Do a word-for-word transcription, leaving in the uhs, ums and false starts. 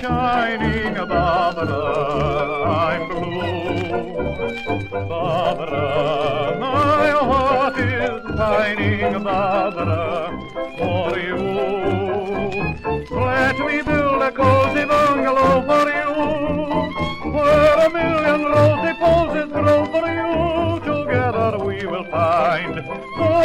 Shining Barbara, I'm blue. Barbara, my heart is pining, Barbara, for you. Let me build a cozy bungalow for you, where a million rosy posies grow for you. Together we will find.